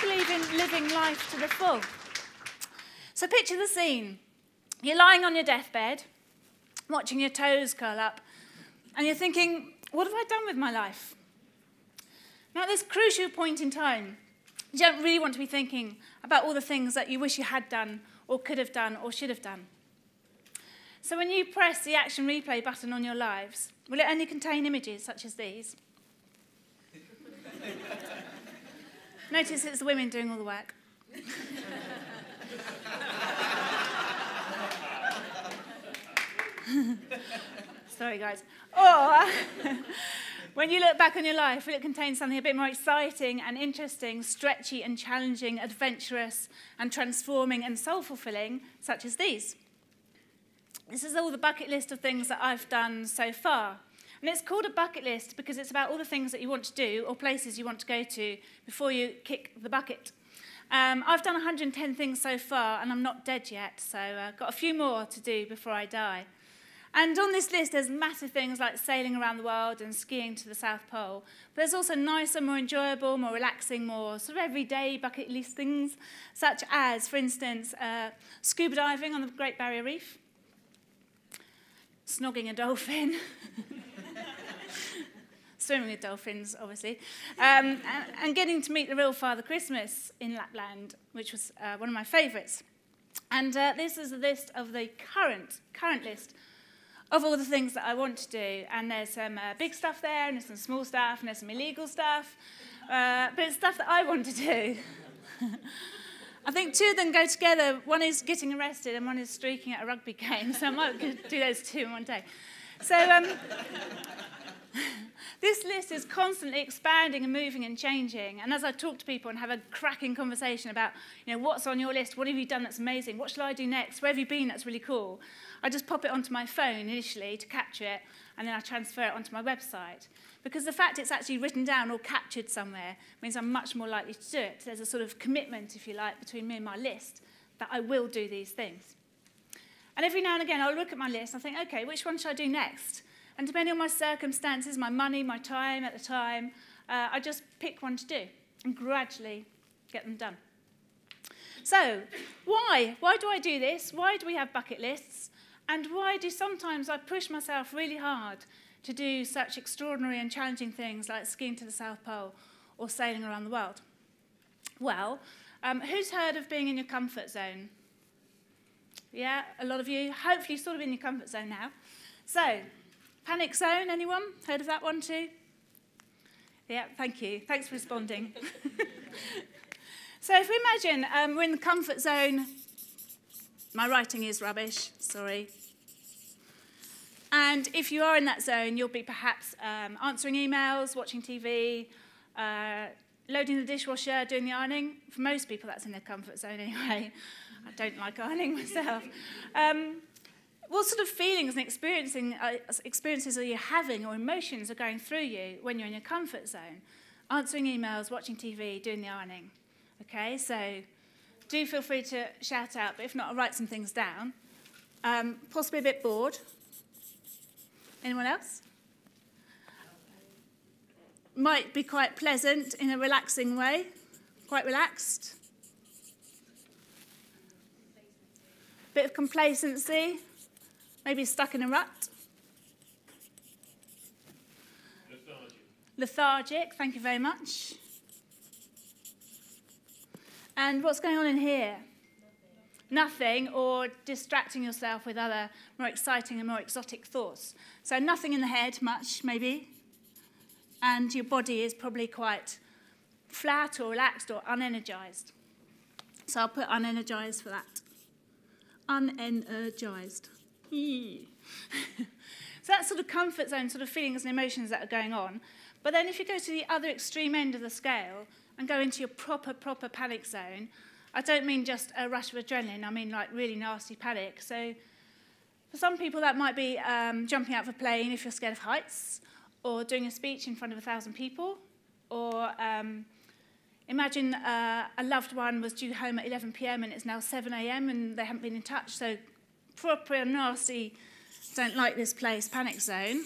just living life to the full. So picture the scene. You're lying on your deathbed, watching your toes curl up, and you're thinking, what have I done with my life? Now, at this crucial point in time, you don't really want to be thinking about all the things that you wish you had done or could have done or should have done. So when you press the action replay button on your lives, will it only contain images such as these? Notice it's the women doing all the work. Sorry, guys. Or when you look back on your life, will it contain something a bit more exciting and interesting, stretchy and challenging, adventurous and transforming and soul-fulfilling, such as these? This is all the bucket list of things that I've done so far. And it's called a bucket list because it's about all the things that you want to do or places you want to go to before you kick the bucket. I've done 110 things so far, and I'm not dead yet, so I've got a few more to do before I die. And on this list, there's massive things like sailing around the world and skiing to the South Pole. But there's also nicer, more enjoyable, more relaxing, more sort of everyday bucket list things, such as, for instance, scuba diving on the Great Barrier Reef, snogging a dolphin, swimming with dolphins, obviously, and getting to meet the real Father Christmas in Lapland, which was one of my favourites. And this is a list of the current list of all the things that I want to do. And there's some big stuff there, and there's some small stuff, and there's some illegal stuff. But it's stuff that I want to do. I think two of them go together. One is getting arrested, and one is streaking at a rugby game. So I might do those two in one day. So this list is constantly expanding and moving and changing. And as I talk to people and have a cracking conversation about, you know, what's on your list? What have you done that's amazing? What shall I do next? Where have you been that's really cool? I just pop it onto my phone initially to capture it, and then I transfer it onto my website. Because the fact it's actually written down or captured somewhere means I'm much more likely to do it. There's a sort of commitment, if you like, between me and my list that I will do these things. And every now and again, I'll look at my list and think, OK, which one should I do next? And depending on my circumstances, my money, my time at the time, I just pick one to do and gradually get them done. So why? Why do I do this? Why do we have bucket lists? And why do sometimes I push myself really hard to do such extraordinary and challenging things like skiing to the South Pole or sailing around the world? Well, who's heard of being in your comfort zone? Yeah, a lot of you. Hopefully sort of in your comfort zone now. So, panic zone, anyone? Heard of that one too? Yeah, thank you. Thanks for responding. So if we imagine we're in the comfort zone. My writing is rubbish, sorry. And if you are in that zone, you'll be perhaps answering emails, watching TV, loading the dishwasher, doing the ironing. For most people, that's in their comfort zone anyway. I don't like ironing myself. What sort of feelings and experiences are you having or emotions are going through you when you're in your comfort zone? Answering emails, watching TV, doing the ironing. Okay, so do feel free to shout out, but if not, I'll write some things down. Possibly a bit bored. Anyone else? Might be quite pleasant in a relaxing way, quite relaxed. Bit of complacency, maybe stuck in a rut. Lethargic. Lethargic, thank you very much. And what's going on in here? Nothing, or distracting yourself with other more exciting and more exotic thoughts. So nothing in the head much, maybe. And your body is probably quite flat or relaxed or unenergised. So I'll put unenergised for that. Unenergised. So that's sort of comfort zone, sort of feelings and emotions that are going on. But then if you go to the other extreme end of the scale and go into your proper panic zone, I don't mean just a rush of adrenaline, I mean like really nasty panic. So for some people that might be jumping out of a plane if you're scared of heights, or doing a speech in front of 1,000 people, or imagine a loved one was due home at 11 p.m. and it's now 7 a.m. and they haven't been in touch, so proper nasty, don't like this place, panic zone.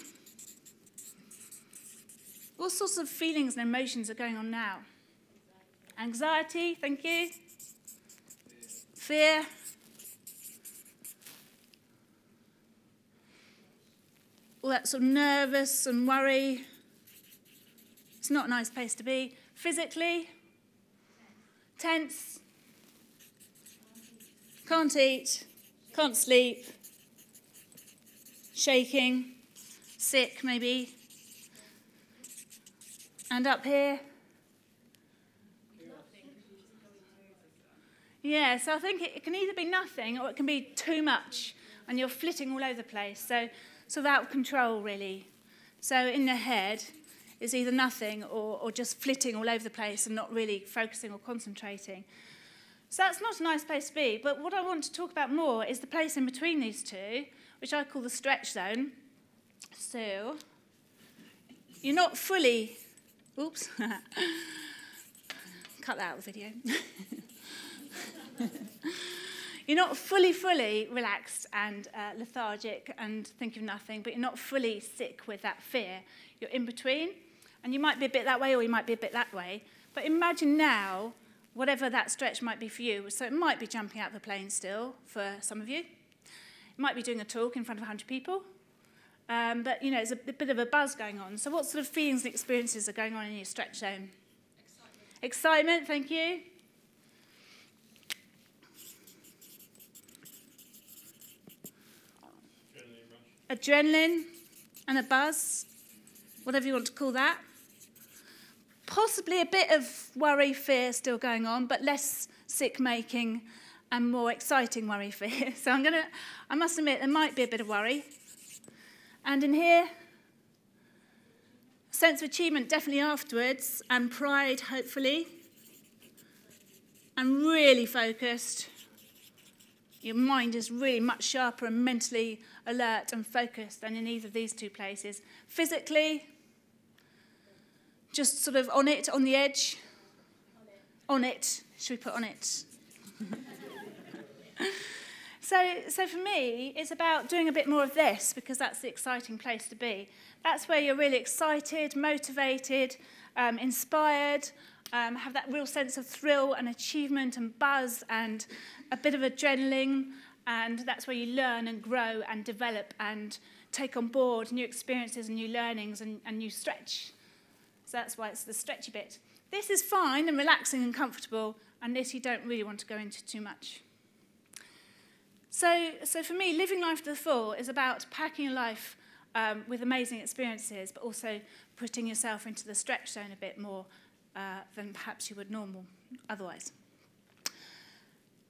What sorts of feelings and emotions are going on now? Anxiety, thank you. Fear. All that sort of nervous and worry. It's not a nice place to be. Physically. Tense. Can't eat. Can't sleep. Shaking. Sick, maybe. And up here. Yeah, so I think it can either be nothing or it can be too much, and you're flitting all over the place. So sort of out of control, really. So in the head is either nothing or just flitting all over the place and not really focusing or concentrating. So that's not a nice place to be. But what I want to talk about more is the place in between these two, which I call the stretch zone. So you're not fully... Oops. Cut that out of the video. You're not fully relaxed and lethargic and think of nothing, but you're not fully sick with that fear. You're in between, and you might be a bit that way or you might be a bit that way. But imagine now whatever that stretch might be for you. So it might be jumping out of a plane still for some of you. It might be doing a talk in front of 100 people. But, you know, there's a bit of a buzz going on. So what sort of feelings and experiences are going on in your stretch zone? Excitement. Excitement, thank you. Adrenaline and a buzz, whatever you want to call that. Possibly a bit of worry, fear still going on, but less sick-making and more exciting worry, fear. So I must admit, there might be a bit of worry. And in here, a sense of achievement definitely afterwards, and pride, hopefully. And really focused. Your mind is really much sharper and mentally alert and focused than in either of these two places. Physically, just sort of on it, on the edge. On it. Should we put on it? So for me, it's about doing a bit more of this, because that's the exciting place to be. That's where you're really excited, motivated, inspired, have that real sense of thrill and achievement and buzz and a bit of adrenaline, and that's where you learn and grow and develop and take on board new experiences and new learnings and new stretch. So that's why it's the stretchy bit. This is fine and relaxing and comfortable, and this you don't really want to go into too much. So for me, living life to the full is about packing your life with amazing experiences, but also putting yourself into the stretch zone a bit more than perhaps you would normal otherwise.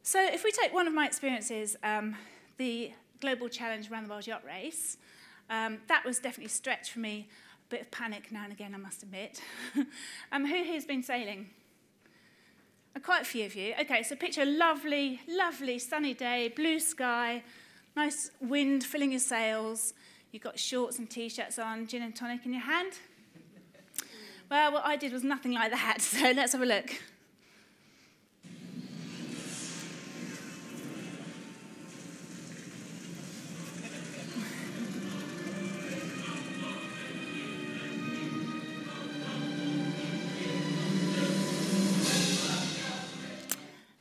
So if we take one of my experiences, the Global Challenge Around the World Yacht Race, that was definitely a stretch for me, a bit of panic now and again, I must admit. Who here's been sailing? Quite a few of you. Okay, so picture a lovely, lovely sunny day, blue sky, nice wind filling your sails, you've got shorts and T-shirts on, gin and tonic in your hand. Well, what I did was nothing like that, so let's have a look.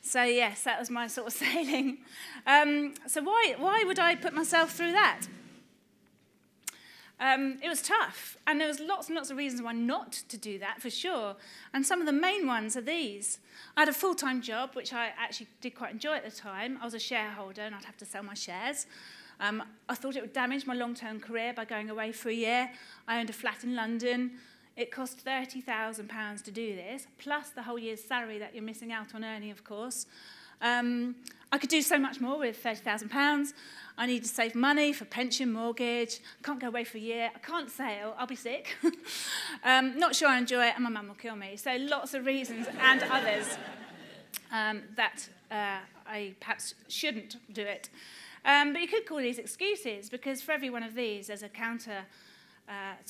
So yes, that was my sort of sailing. So why would I put myself through that? It was tough, and there was lots and lots of reasons why not to do that, for sure. And some of the main ones are these. I had a full-time job, which I actually did quite enjoy at the time. I was a shareholder, and I'd have to sell my shares. I thought it would damage my long-term career by going away for a year. I owned a flat in London. It cost £30,000 to do this, plus the whole year's salary that you're missing out on earning, of course. I could do so much more with £30,000. I need to save money for pension, mortgage. I can't go away for a year. I can't sail. I'll be sick. Not sure I enjoy it, and my mum will kill me. So lots of reasons and others that I perhaps shouldn't do it. But you could call these excuses, because for every one of these, there's a counter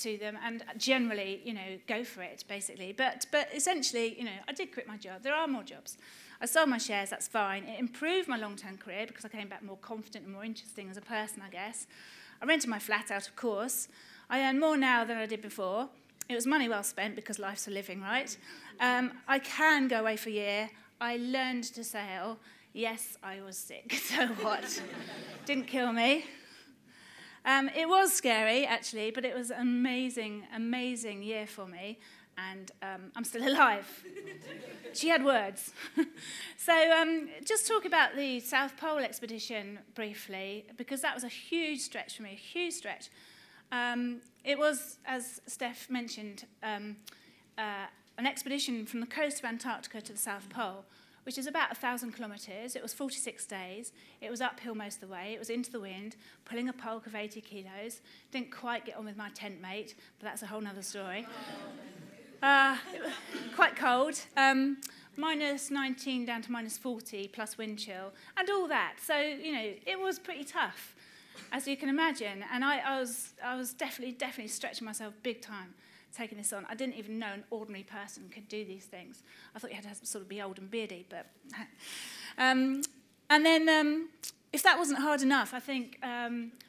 to them, and generally, you know, go for it, basically. But essentially, you know, I did quit my job. There are more jobs. I sold my shares, that's fine. It improved my long-term career because I came back more confident and more interesting as a person, I guess. I rented my flat out, of course. I earn more now than I did before. It was money well spent because life's a living, right? I can go away for a year. I learned to sail. Yes, I was sick, so what? Didn't kill me. It was scary, actually, but it was an amazing, amazing year for me. And I'm still alive. She had words. So just talk about the South Pole expedition briefly, because that was a huge stretch for me, a huge stretch. It was, as Steph mentioned, an expedition from the coast of Antarctica to the South Pole, which is about 1,000 kilometres. It was 46 days. It was uphill most of the way. It was into the wind, pulling a polk of 80 kilos. Didn't quite get on with my tent mate, but that's a whole other story. Quite cold, minus 19 down to minus 40 plus wind chill, and all that. So, you know, it was pretty tough, as you can imagine. And I was definitely stretching myself big time taking this on. I didn't even know an ordinary person could do these things. I thought you had to sort of be old and beardy, but... and then, if that wasn't hard enough, I think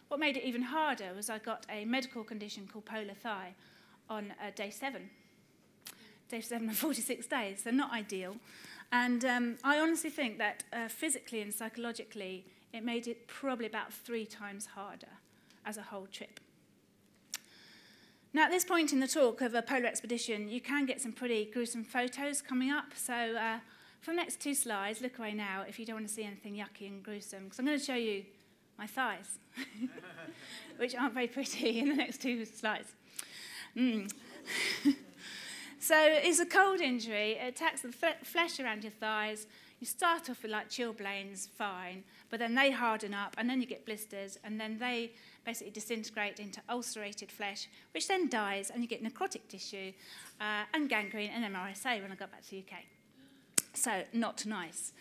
what made it even harder was I got a medical condition called polar thigh on day 7 of 46 days, so not ideal. And I honestly think that physically and psychologically, it made it probably about 3 times harder as a whole trip. Now, at this point in the talk of a polar expedition, you can get some pretty gruesome photos coming up. So for the next 2 slides, look away now if you don't want to see anything yucky and gruesome, because I'm going to show you my thighs, which aren't very pretty in the next 2 slides. So it's a cold injury. It attacks the flesh around your thighs. You start off with like chilblains, fine, but then they harden up, and then you get blisters, and then they basically disintegrate into ulcerated flesh, which then dies, and you get necrotic tissue and gangrene and MRSA when I got back to the UK. So not nice.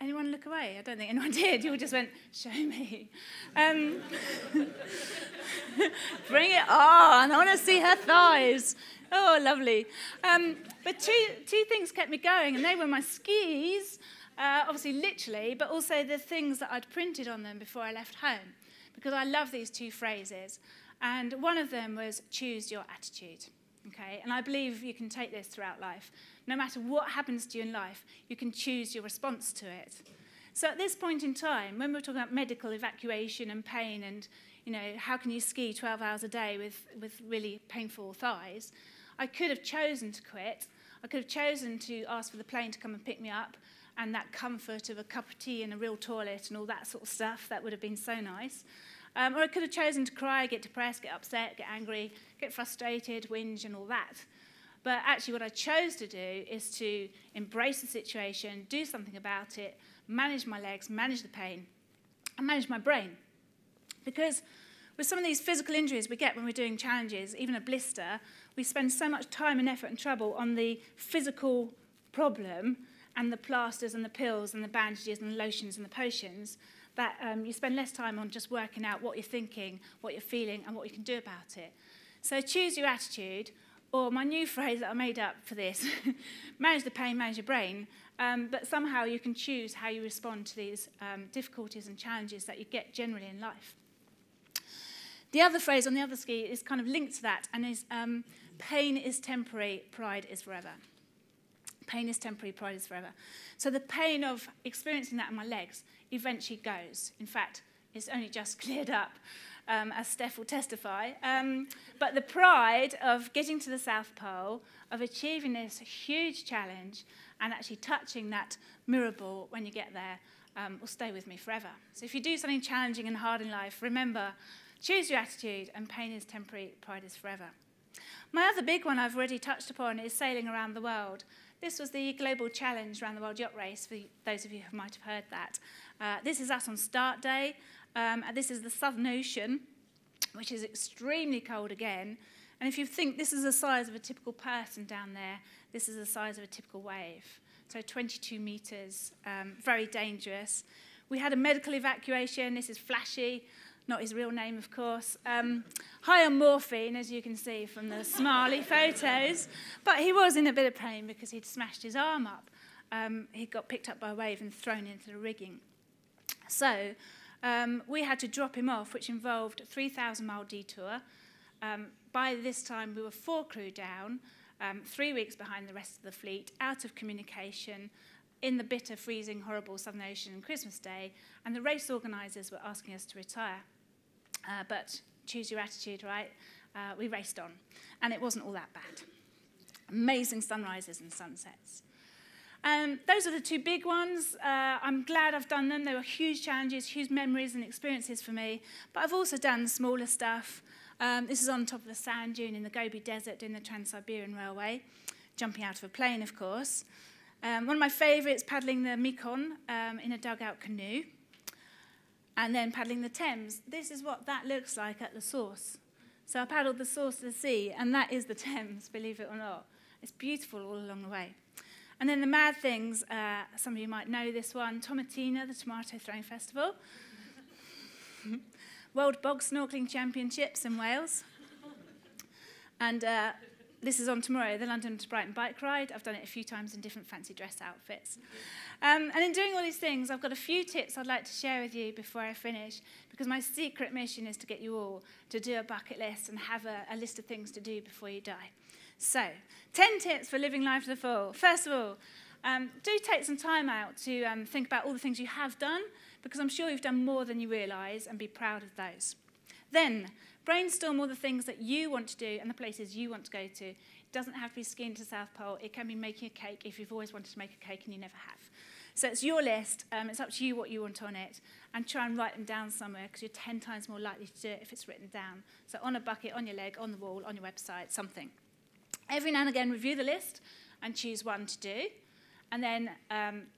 Anyone look away? I don't think anyone did. You all just went, show me. Bring it on. I want to see her thighs. Oh, lovely. But two things kept me going, and they were my skis, obviously literally, but also the things that I'd printed on them before I left home, because I love these 2 phrases. And one of them was, choose your attitude. Okay? And I believe you can take this throughout life. No matter what happens to you in life, you can choose your response to it. So at this point in time, when we're talking about medical evacuation and pain and, you know, how can you ski 12 hours a day with really painful thighs, I could have chosen to quit. I could have chosen to ask for the plane to come and pick me up, and that comfort of a cup of tea and a real toilet and all that sort of stuff, that would have been so nice. Or I could have chosen to cry, get depressed, get upset, get angry, get frustrated, whinge and all that. But actually what I chose to do is to embrace the situation, do something about it, manage my legs, manage the pain, and manage my brain. Because with some of these physical injuries we get when we're doing challenges, even a blister, we spend so much time and effort and trouble on the physical problem and the plasters and the pills and the bandages and the lotions and the potions that you spend less time on just working out what you're thinking, what you're feeling, and what you can do about it. So choose your attitude. Or my new phrase that I made up for this, manage the pain, manage your brain, but somehow you can choose how you respond to these difficulties and challenges that you get generally in life. The other phrase on the other ski is kind of linked to that, and is pain is temporary, pride is forever. Pain is temporary, pride is forever. So the pain of experiencing that in my legs eventually goes. In fact, it's only just cleared up. As Steph will testify, but the pride of getting to the South Pole, of achieving this huge challenge, and actually touching that mirror ball when you get there, will stay with me forever. So if you do something challenging and hard in life, remember, choose your attitude, and pain is temporary, pride is forever. My other big one I've already touched upon is sailing around the world. This was the Global Challenge Around the World Yacht Race, for those of you who might have heard that. This is us on start day. And this is the Southern Ocean, which is extremely cold again. And if you think this is the size of a typical person down there, this is the size of a typical wave. So 22 metres, very dangerous. We had a medical evacuation. This is Flashy, not his real name, of course. High on morphine, as you can see from the smiley photos. But he was in a bit of pain because he'd smashed his arm up. He got picked up by a wave and thrown into the rigging. So... we had to drop him off, which involved a 3,000-mile detour, By this time, we were 4 crew down, 3 weeks behind the rest of the fleet, out of communication, in the bitter, freezing, horrible Southern Ocean on Christmas Day, and the race organisers were asking us to retire. But choose your attitude, right? We raced on, and it wasn't all that bad. Amazing sunrises and sunsets. Those are the 2 big ones. I'm glad I've done them. They were huge challenges, huge memories and experiences for me. But I've also done smaller stuff. This is on top of the sand dune in the Gobi Desert in the Trans-Siberian Railway, jumping out of a plane, of course. One of my favourites, paddling the Mekong in a dugout canoe, and then paddling the Thames. This is what that looks like at the source. So I paddled the source of the sea, and that is the Thames, believe it or not. It's beautiful all along the way. And then the mad things, some of you might know this one, Tomatina, the tomato throwing festival. World Bog Snorkeling Championships in Wales. And this is on tomorrow, the London to Brighton bike ride. I've done it a few times in different fancy dress outfits. And in doing all these things, I've got a few tips I'd like to share with you before I finish, because my secret mission is to get you all to do a bucket list and have a list of things to do before you die. So, 10 tips for living life to the full. First of all, do take some time out to think about all the things you have done, because I'm sure you've done more than you realise, and be proud of those. Then, brainstorm all the things that you want to do and the places you want to go to. It doesn't have to be skiing to the South Pole. It can be making a cake if you've always wanted to make a cake and you never have. So it's your list. It's up to you what you want on it. And try and write them down somewhere, because you're 10 times more likely to do it if it's written down. So on a bucket, on your leg, on the wall, on your website, something. Every now and again, review the list and choose one to do. And then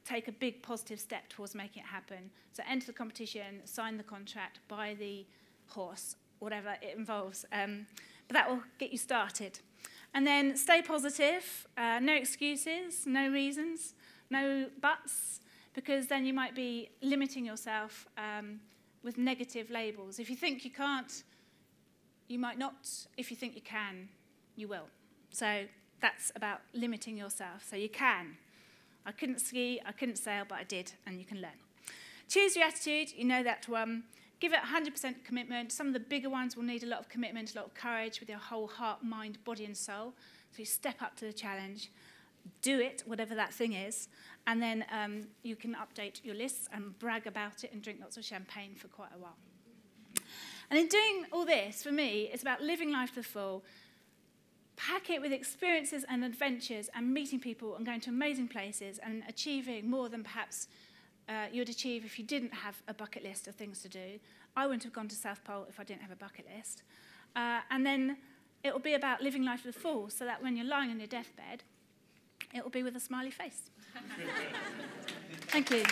take a big positive step towards making it happen. So enter the competition, sign the contract, buy the horse, whatever it involves. But that will get you started. And then stay positive, no excuses, no reasons, no buts, because then you might be limiting yourself with negative labels. If you think you can't, you might not. If you think you can, you will. So that's about limiting yourself. So you can. I couldn't ski, I couldn't sail, but I did, and you can learn. Choose your attitude, you know that one. Give it 100% commitment. Some of the bigger ones will need a lot of commitment, a lot of courage with your whole heart, mind, body and soul. So you step up to the challenge, do it, whatever that thing is, and then you can update your lists and brag about it and drink lots of champagne for quite a while. And in doing all this, for me, it's about living life to the full. Pack it with experiences and adventures and meeting people and going to amazing places and achieving more than perhaps you would achieve if you didn't have a bucket list of things to do. I wouldn't have gone to South Pole if I didn't have a bucket list. And then it will be about living life to the full, so that when you're lying on your deathbed, it will be with a smiley face. Thank you.